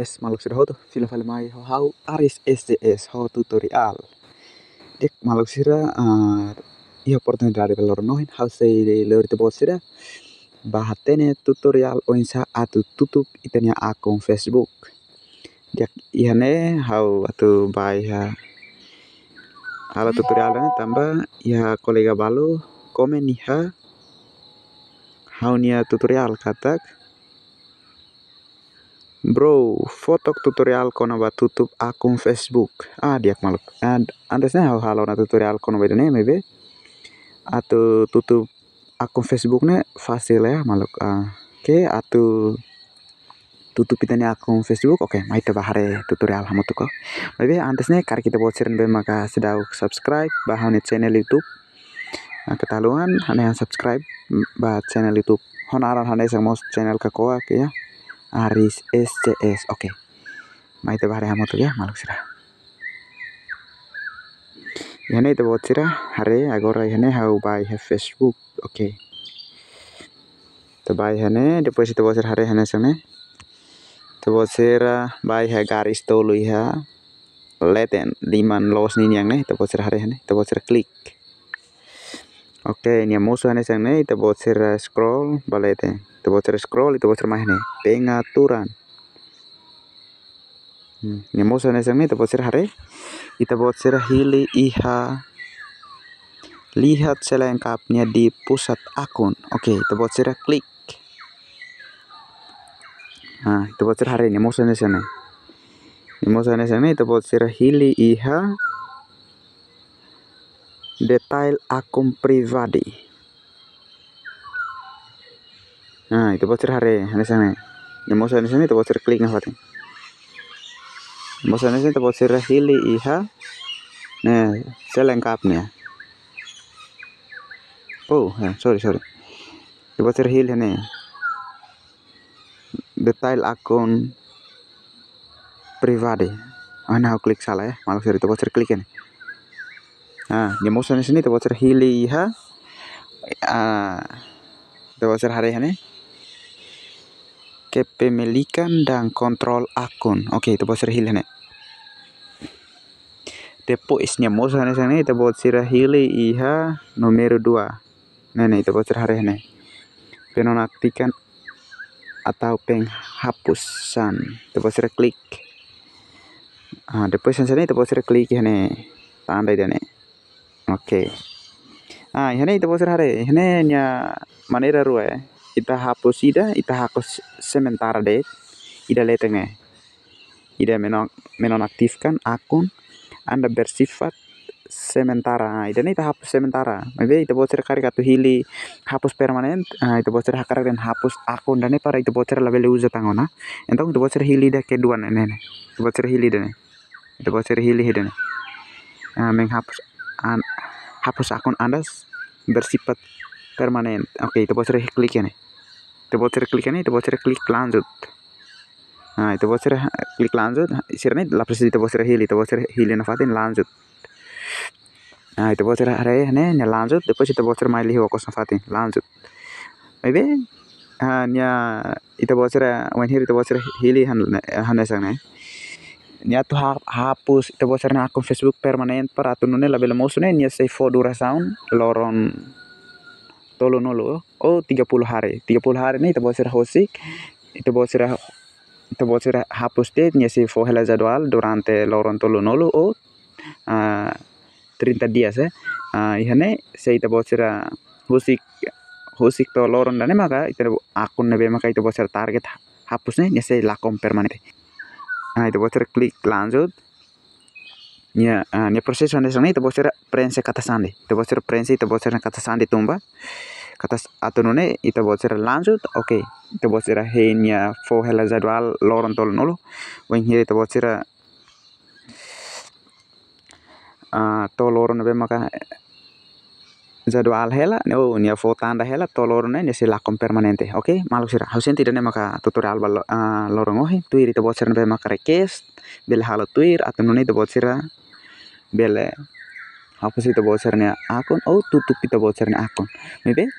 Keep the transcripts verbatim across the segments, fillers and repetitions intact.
Es maluk sirho tu sila fale mai ho hau aris S J S ho tutorial dek maluk sira i oportunidad de valor noin hau sei de lor te bosira bahatene tutorial oinsa atu tutup itania akun Facebook dek ihane hau atu bai ha ala tutorial na tamba iha kolega balu komen iha hau nia tutorial katak bro, foto tutorial kono ba tutup akun Facebook. Ah, diak maluk. And antesnya halo halo na tutorial kono ba dene mebe. Atu tutup akun Facebook ne fasil ya maluk. Ah, oke, okay, atu tutup itane akun Facebook. Oke, okay, mai te bahare tutorial hamutuko. Mebe antesnya kar kita buat siren be maka sedau subscribe bahane channel YouTube. Nah, ketaluan hanya subscribe bah channel YouTube. Honaran hanya sama channel kakoa ke ya. Aris S C S, oke, okay. Mai te bahare hamoto ya, maluk sira. Yane te bot sira, hare agora yane hau bai he Facebook, oke. Okay. Te bai hane, depois te bot sira hare hane sene. Te bot sira bai he garis tolu iha. Leten liman los nin yang ne, te bot sira hare hane, te bot sira klik. Oke, okay, nia musuh hane sene, te bot sira scroll balete. Te bot sira scroll, te bot sira mai hane. Pengaturan, ini mau saya nesang nih, hari kita buat sirah hili iha lihat selengkapnya di pusat akun. Oke, kita buat sirah klik. Nah, kita buat sirah hari ini mau saya nesang nih, ini mau saya nesang nih, kita buat sirah hili iha detail akun pribadi. Nah, kita buat sirah hari nesang nih. Ini mau saya nesang nih, kita buat sirah klik ngapati. Bosannya sih terbuat sirah hili iha, nah selengkapnya. Oh, sorry sorry, terbuat sirah hili nih. Detail akun pribadi. Ah, nah klik salah ya, malah sirah terbuat sirah klik ini. Nah, yang bosannya sini terbuat sirah hili iha, ah, terbuat sirah hari ini. Kepemilikan dan kontrol akun. Oke, okay, itu buat sirah hili nih. Depoisnya mau sana sana itu buat sirah hili iha nomor dua. Nah, nih itu buat sirah hari nih. Penonaktifkan atau penghapusan. Itu buat sirah klik. Ah, depoisnya sana itu buat sirah klik ya nih. Tanda dia nih. Oke. Okay. Ah, ini itu buat sirah hari. Ini nya manera rua ya. Ita hapus ida, ita hapus sementara deh, ida letengnya, ida menonaktifkan akun, anda bersifat sementara, ida nih ita hapus sementara, maka ita buat cerita karikatu hili, hapus permanen, ita buat cerita karik dan hapus akun, dan nih para ita buat cerita label user tangona, entah ita buat cerita hili dah kedua nenek, ita buat cerita hili dah nih, ita buat cerita hili dah nih, menghapus, hapus akun anda bersifat permanen. Oke, okay, itu buat sirah klik ya nih. Itu buat sirah klik ya nih, itu buat sirah klik lanjut. Nah, itu buat sirah klik lanjut. Sirah nih lapis itu buat sirah hili, itu buat sirah hili nafatin lanjut. Nah, itu buat sirah reh nih, nya lanjut, depois itu buat sirah mailihi wakos nafatin lanjut. Maybe hanya itu buat sirah wenhir itu buat sirah hili han hanesang nih. Nya tuh hapus itu buat sirah akun Facebook permanen peratununnya label musuhnya nya save for duration loron tolo nolo, oh tiga puluh hari, tiga puluh hari nih, itu buat sirah hosik, itu buat sirah, itu buat sirah hapus deh, nyesi fohela jadwal, durante loron tolo nolo, oh, trinta dias ya, ihane, saya itu buat sirah hosik, hosik to loron dan maka itu akun nebe maka itu buat sirah target hapusnya, nyesi lakom permanen, nah itu buat sirah klik lanjut. Nya, nya proses sana sana itu buat sirah prensi kata sandi, itu buat sirah prensi, itu buat sirah kata sandi tumba, kata atau nune itu buat sirah lanjut, oke, itu buat sirah hanya fohela jadwal loron tol nolo, wenghiri itu buat sirah tol loron be maka jadwal hela, oh nya foto tanda hela tol loronnya nya silakom permanente, oke, maluk sirah, hausin tidak nih maka tutorial bal lorong ohi, tuir itu buat sirah be maka request, bel halo tuir atau nune itu buat sirah bele hapus itu bosernya akun, oh tutup itu bosernya akun, maybe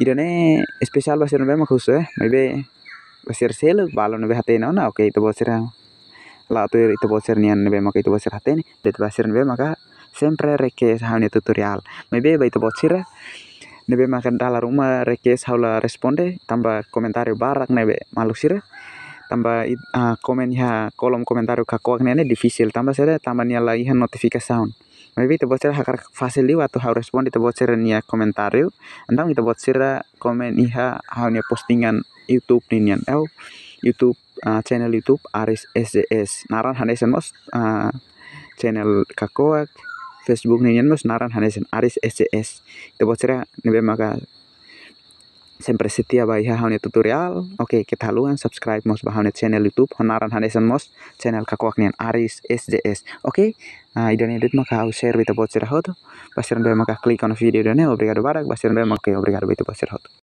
idone spesial bosernya memang khusus ya, maybe bosir seluk balon be hatena na oke itu bosir la tu itu bosir nian be maka itu bosir hatena de bosir be maka sempre request haune tutorial me be itu bosir nebe maka dala rumah request haula responde tambah komentar barak nebe maluk sir tambah uh, komen ya kolom komentar kakoak nene difisil tambah sere tambah nia lagi notifikasi maybe itu buat sere hakar fasil liwa atau harus respon itu buat sere nia komentar entang itu buat sere komen iha hanya postingan YouTube nian el YouTube uh, channel YouTube Aris S J S naran hanesan mos uh, channel kakoak Facebook nian mos naran hanesan Aris S J S itu buat sere nebe maka sempre setia bayi haune tutorial. Oke, okay, kita haluan subscribe mos bahaune channel YouTube honaran hanesan mos channel kakoak nian Aris S J S. Oke, okay? Nah, idan edit maka au share bita bocir hoto. Pasiran be maka klik on video dane obrigado barak, pasiran be maka obrigado bita bocir hoto.